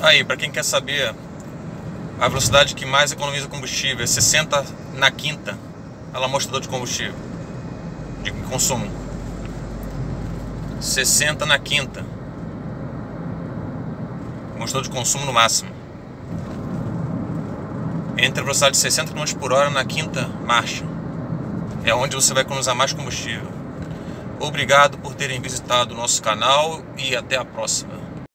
Aí, para quem quer saber, a velocidade que mais economiza combustível é 60 na quinta. Ela mostra dor de combustível, de consumo. 60 na quinta. Mostrou de consumo no máximo. Entre a velocidade de 60 km por hora na quinta marcha é onde você vai economizar mais combustível. Obrigado por terem visitado o nosso canal e até a próxima.